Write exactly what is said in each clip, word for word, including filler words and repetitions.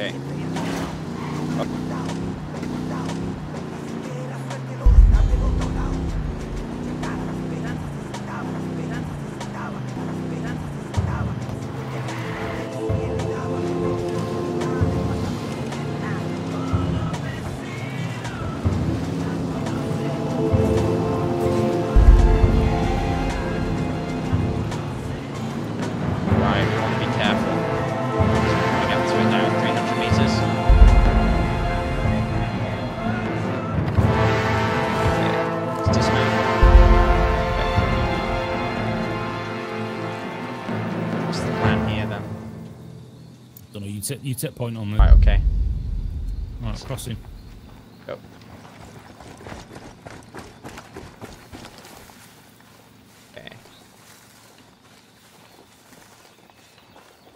Okay. You tip point on there. Right, okay. Right, crossing. Go. Okay.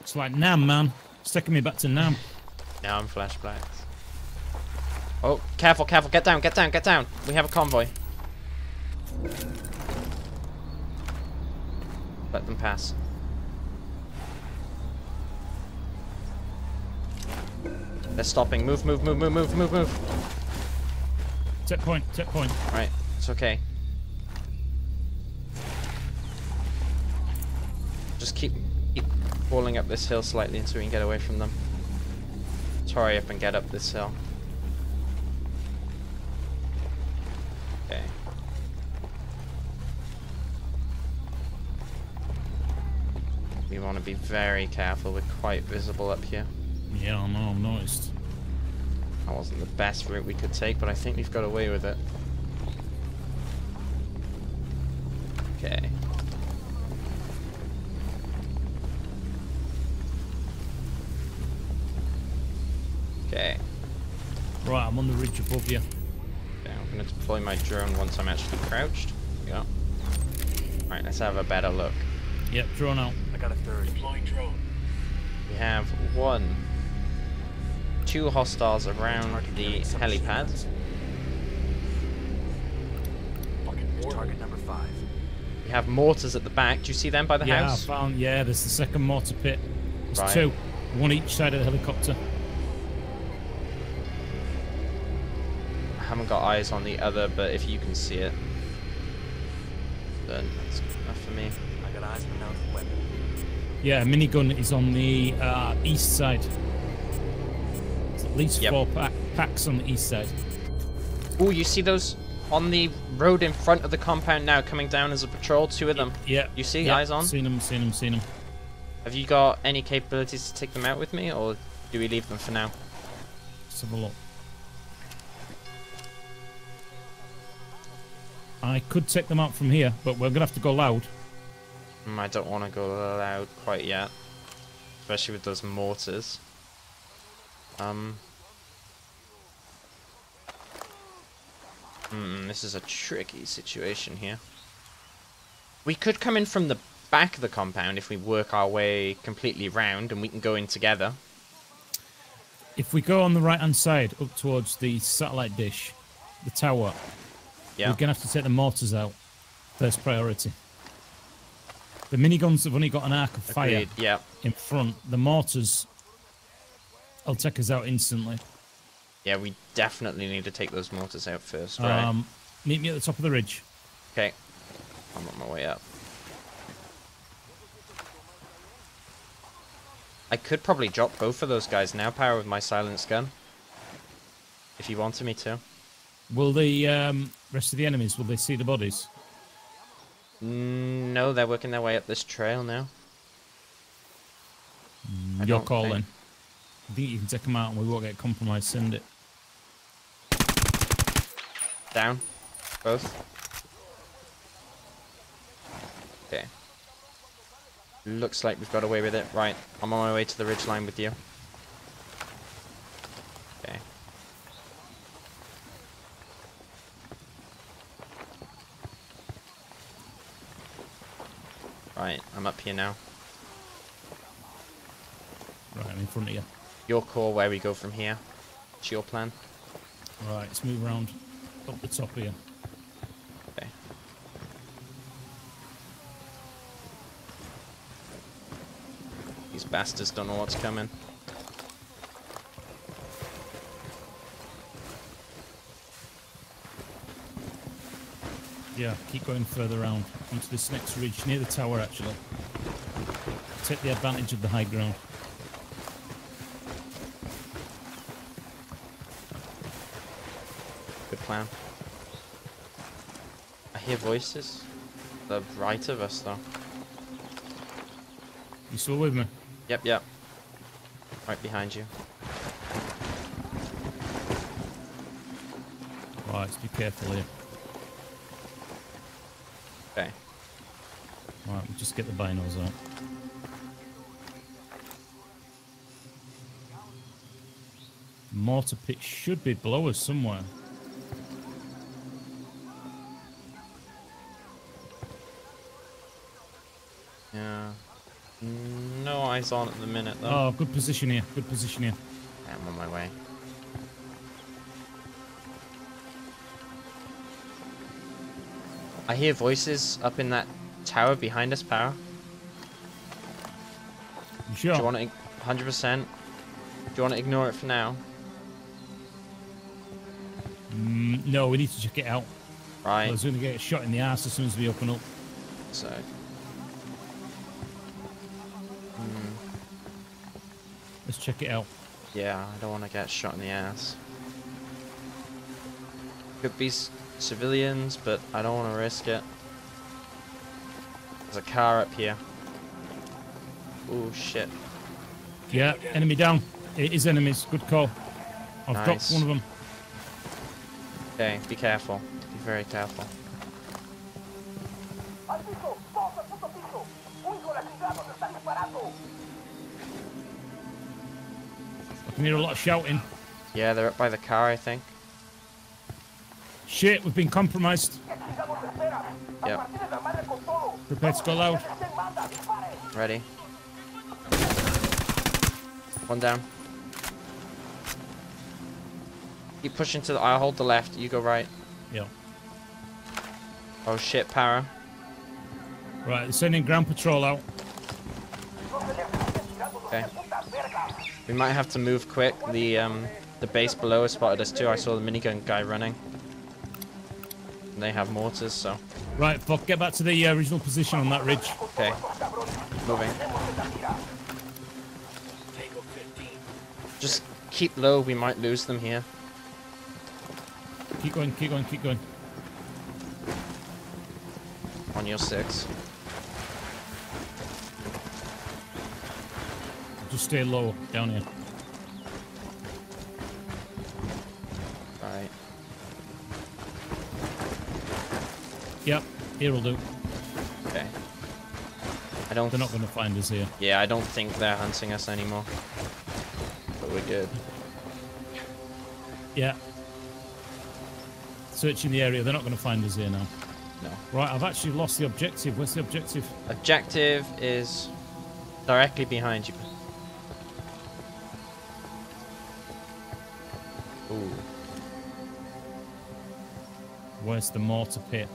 It's like Nam, man. It's taking me back to Nam. Nam flashbacks. Oh, careful, careful. Get down, get down, get down. We have a convoy. Let them pass. They're stopping. Move, move, move, move, move, move, move. Tip point, tip point. Right, it's okay. Just keep, keep walling up this hill slightly until we can get away from them. Let's hurry up and get up this hill. Okay. We want to be very careful. We're quite visible up here. Yeah, I know, I've noticed. That wasn't the best route we could take, but I think we've got away with it. Okay. Okay. Right, I'm on the ridge above you. Okay, I'm going to deploy my drone once I'm actually crouched. Yeah. Right, let's have a better look. Yep, drone out. I got a third. Deploying drone. We have one. Two hostiles around the helipad. Target number five. We have mortars at the back. Do you see them by the yeah, house? I found, yeah, there's the second mortar pit. There's right. two. One each side of the helicopter. I haven't got eyes on the other, but if you can see it, then that's good enough for me. I got eyes on the weapon. Yeah, minigun is on the uh, east side. At least yep. four pack packs on the east side. Oh, you see those on the road in front of the compound now, coming down as a patrol. Two of them. Yeah. You see, yep. eyes on. Seen them, seen them, seen them. Have you got any capabilities to take them out with me, or do we leave them for now? Let's have a look. I could take them out from here, but we're gonna have to go loud. Mm, I don't want to go loud quite yet, especially with those mortars. Um. Mm, this is a tricky situation here. We could come in from the back of the compound if we work our way completely round, and we can go in together. If we go on the right-hand side up towards the satellite dish, the tower, yeah. we're going to have to take the mortars out. First priority. The miniguns have only got an arc of Agreed. fire yeah. in front. The mortars... I'll take us out instantly. Yeah, we definitely need to take those mortars out first, right? Um, meet me at the top of the ridge. Okay. I'm on my way up. I could probably drop both of those guys now, power with my silence gun. If you wanted me to. Will the um, rest of the enemies, will they see the bodies? Mm, no, they're working their way up this trail now. Mm, you're calling. Think. I think you can take them out and we won't get compromised, send it. Down. Both. Okay. Looks like we've got away with it. Right, I'm on my way to the ridgeline with you. Okay. Right, I'm up here now. Right, I'm in front of you. Your call where we go from here. It's your plan. Right, let's move around up the top here. Okay. These bastards don't know what's coming. Yeah, keep going further around onto this next ridge, near the tower actually. Take the advantage of the high ground. Good plan. I hear voices. They're right of us though. You still with me? Yep, yep. Right behind you. Right, be careful here. Okay. Right, we'll just get the binos out. Mortar pit should be below us somewhere. Yeah. No eyes on at the minute though. Oh, good position here. Good position here. Yeah, I'm on my way. I hear voices up in that tower behind us, Power. You sure? Do you want to one hundred percent? Do you want to ignore it for now? Mm, no, we need to check it out. Right. I was going to get a shot in the ass as soon as we open up. So. Mm. Let's check it out. Yeah, I don't want to get shot in the ass. Could be civilians, but I don't want to risk it. There's a car up here. Oh shit. Yeah, enemy down. It is enemies. Good call. I've nice. Dropped one of them. Okay, be careful. Be very careful. I can hear a lot of shouting. Yeah, they're up by the car, I think. Shit, we've been compromised. Yep. Prepare to go loud. Ready. One down. Keep pushing to the... I'll hold the left, you go right. Yeah. Oh shit, Para. Right, they're sending ground patrol out. Okay. We might have to move quick. The, um, the base below has spotted us too. I saw the minigun guy running. They have mortars, so. Right, Fock, get back to the uh, original position on that ridge. Okay. Moving. Just keep low, we might lose them here. Keep going, keep going, keep going. On your six. Just stay low down here. Right. Yep, here will do. Okay. I don't. They're not going to find us here. Yeah, I don't think they're hunting us anymore. But we're good. Yeah. Searching the area. They're not going to find us here now. No. Right, I've actually lost the objective. Where's the objective? Objective is directly behind you. Ooh. Where's the mortar pit?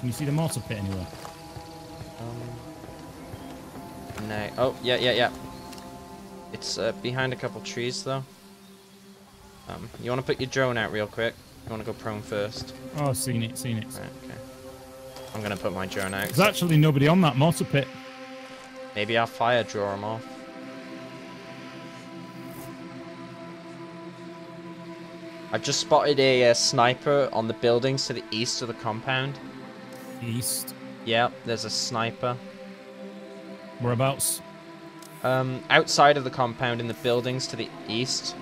Can you see the mortar pit anywhere? Um, no. Oh, yeah, yeah, yeah. It's uh, behind a couple trees, though. Um, you want to put your drone out real quick? You want to go prone first? Oh, seen it, seen it. Right, okay. I'm going to put my drone out. There's actually nobody on that mortar pit. Maybe our fire draw them off. I've just spotted a uh, sniper on the buildings to the east of the compound. East. Yeah, there's a sniper. Whereabouts? Um, outside of the compound in the buildings to the east.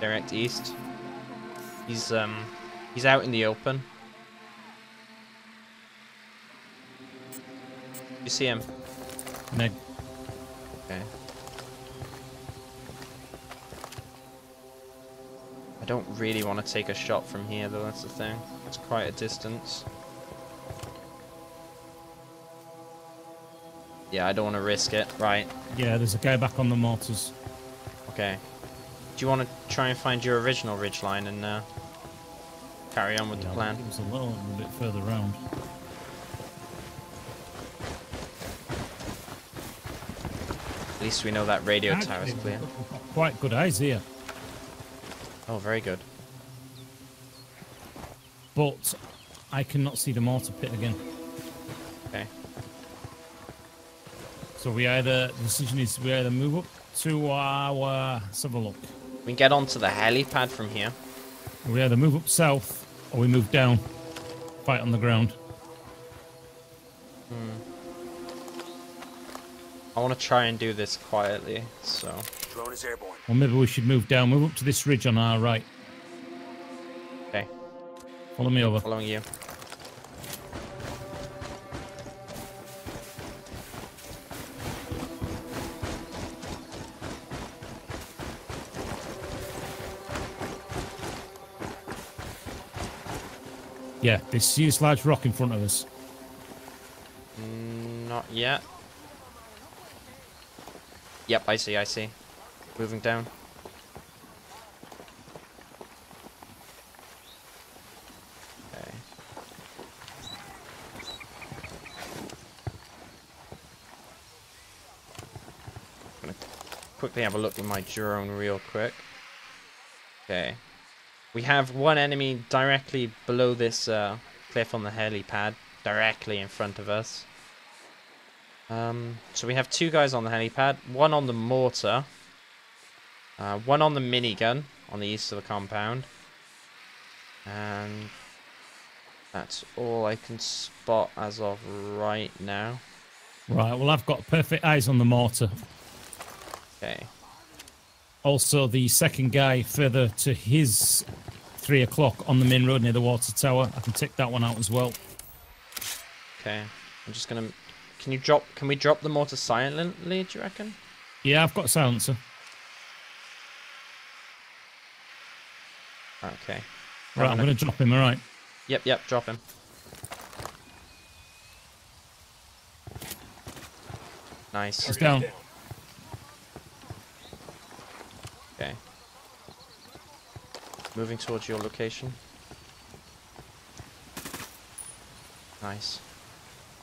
Direct east. He's um, he's out in the open. You see him? No. Okay. I don't really want to take a shot from here though, that's the thing. It's quite a distance. Yeah, I don't want to risk it, right? Yeah, there's a guy back on the mortars. Okay. Do you want to try and find your original ridge line and uh, carry on with yeah, the plan? It was a little a bit further round. At least we know that radio Actually, tower is clear. Quite good eyes here. Oh, very good. But I cannot see the mortar pit again. Okay. So we either, the decision is we either move up to our, let's have a look. We get onto the helipad from here. We either move up south or we move down, fight on the ground. Hmm. I want to try and do this quietly, so. Drone is airborne. Or maybe we should move down, move up to this ridge on our right. Okay. Follow me over. Following you. Yeah, they see this large rock in front of us. Not yet. Yep, I see, I see. Moving down. Okay. I'm gonna quickly have a look with my drone real quick. Okay. We have one enemy directly below this uh, cliff on the helipad, directly in front of us. Um, so we have two guys on the helipad, one on the mortar, uh, one on the minigun on the east of the compound. And that's all I can spot as of right now. Right, well I've got perfect eyes on the mortar. Okay. Also, the second guy further to his three o'clock on the main road near the water tower. I can take that one out as well. Okay, I'm just gonna. Can you drop? Can we drop the mortar silently? Do you reckon? Yeah, I've got a silencer. Okay. Right, I'm, I'm gonna... gonna drop him. All right. Yep, yep, drop him. Nice. He's down. Okay. Moving towards your location. Nice.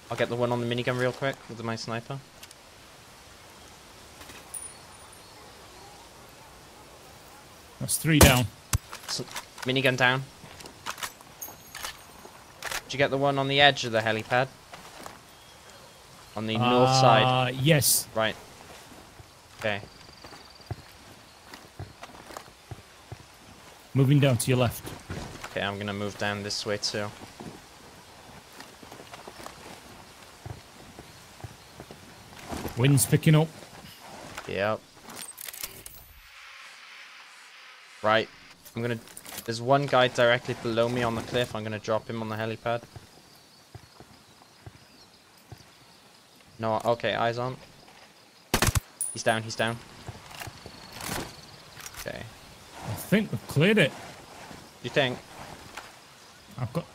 I'll get the one on the minigun real quick with my sniper. That's three down. So, minigun down. Did you get the one on the edge of the helipad? On the uh, north side? Yes. Right. Okay. Moving down to your left. Okay, I'm gonna move down this way too. Wind's picking up. Yep. Right. I'm gonna. There's one guy directly below me on the cliff. I'm gonna drop him on the helipad. No. Okay. Eyes on. He's down. He's down. Okay. I think we've cleared it. You think? I've got...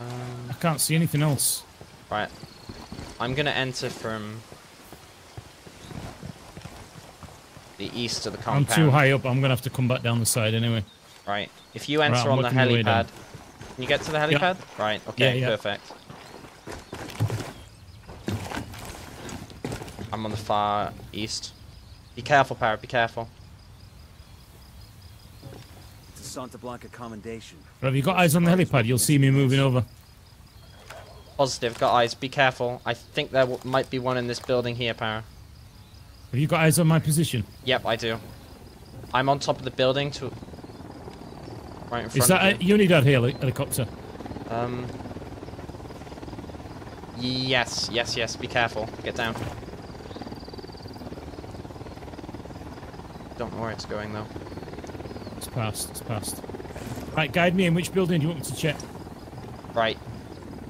Um, I can't see anything else. Right. I'm going to enter from... the east of the compound. I'm too high up. I'm going to have to come back down the side anyway. Right. If you enter right, on the helipad... Can you get to the helipad? Yep. Right. Okay. Yeah, yeah. Perfect. I'm on the far east. Be careful, Parrot. Be careful. Santa Blanca commendation. Well, if you got eyes on the helipad, you'll see me moving over. Positive, got eyes. Be careful. I think there w might be one in this building here, Para. Have you got eyes on my position? Yep, I do. I'm on top of the building to right in front. Is that of you. A Unidad heli helicopter? Um. Yes, yes, yes. Be careful. Get down. Don't know where it's going though. It's past, it's past. Right, guide me in which building do you want me to check? Right.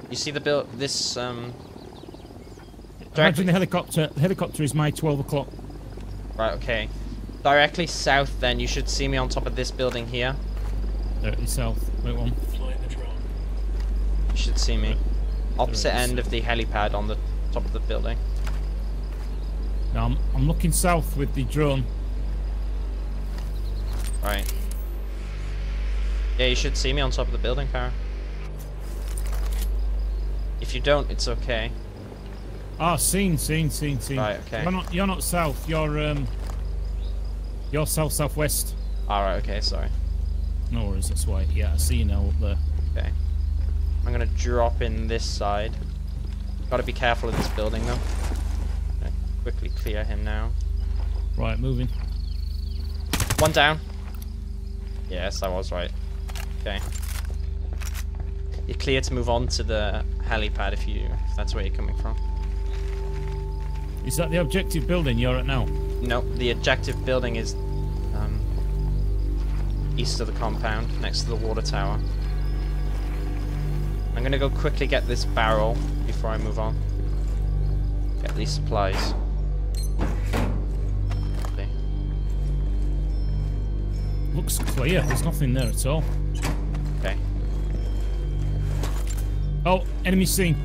You see the build, this, um... Imagine the helicopter. The helicopter is my twelve o'clock. Right, okay. Directly south then, you should see me on top of this building here. Directly south. Wait one. You should see me. Opposite end of the helipad on the top of the building. Now, I'm, I'm looking south with the drone. Right. Yeah, you should see me on top of the building, Para. If you don't, it's okay. Ah, oh, seen, seen, seen, seen. Right, okay. You're not, you're not south. You're um. You're south, southwest. All right. Okay. Sorry. No worries. That's why. Yeah, I see you now up there. Okay. I'm gonna drop in this side. Gotta be careful of this building though. Gonna quickly clear him now. Right, moving. One down. Yes, I was right. Okay. You're clear to move on to the helipad if you if that's where you're coming from. Is that the objective building you're at now? No, the objective building is um, east of the compound, next to the water tower. I'm going to go quickly get this barrel before I move on. Get these supplies. Okay. Looks clear, there's nothing there at all. Okay. Oh, enemy seen.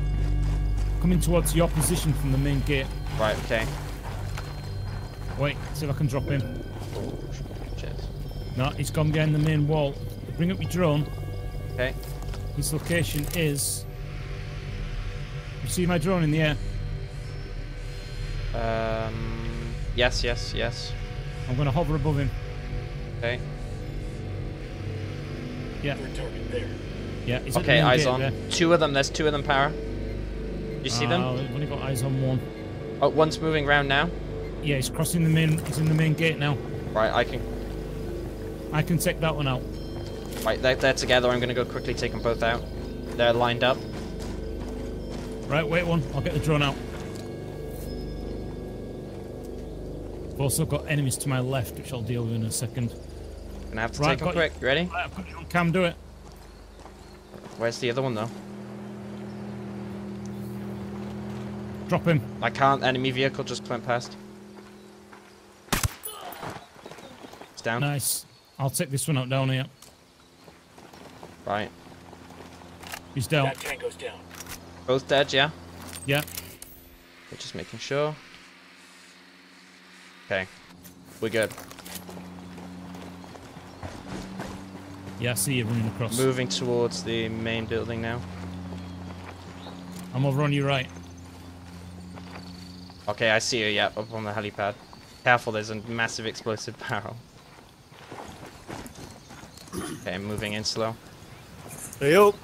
Coming towards your position from the main gate. Right, okay. Wait, see if I can drop him. Oh, cheers. No, he's gone behind the main wall. Bring up your drone. Okay. His location is... You see my drone in the air? Um... Yes, yes, yes. I'm gonna hover above him. Okay. Yeah. Yeah, he's okay, eyes on. There. Two of them, there's two of them, Para. You see uh, them? I've only got eyes on one. Oh, one's moving round now? Yeah, he's crossing the main, he's in the main gate now. Right, I can... I can take that one out. Right, they're, they're together, I'm gonna go quickly take them both out. They're lined up. Right, wait one, I'll get the drone out. I've also got enemies to my left, which I'll deal with in a second. I'm gonna have to right, take them quick, you ready? Right, I've got you on cam, do it. Where's the other one though? Drop him. I can't. Enemy vehicle just went past. It's down. Nice. I'll take this one up down here. Right. He's down. That tango's down. Both dead, yeah? Yeah. We're just making sure. Okay. We're good. Yeah, I see you running across. Moving towards the main building now. I'm over on your right. Okay, I see you, yeah, up on the helipad. Careful, there's a massive explosive barrel. Okay, I'm moving in slow. Hey, yo!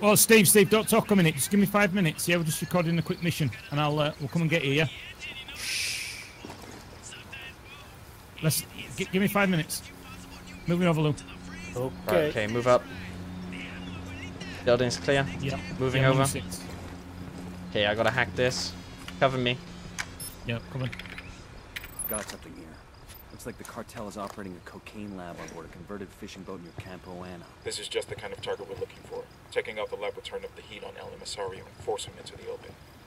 Oh, Steve, Steve, don't talk a minute. Just give me five minutes. Yeah, we're just recording a quick mission, and I'll uh, we'll come and get you, yeah? Shh. Let's... Give me five minutes. Moving over, Lou. Okay. Right, okay, move up. Building's clear. Yeah. Moving yeah, over. Six. Okay, I gotta hack this. Cover me. Yep, come on. Got something here. Looks like the cartel is operating a cocaine lab on board a converted fishing boat near Campoana. This is just the kind of target we're looking for. Taking out the lab will turn up the heat on El Emisario and force him into the open.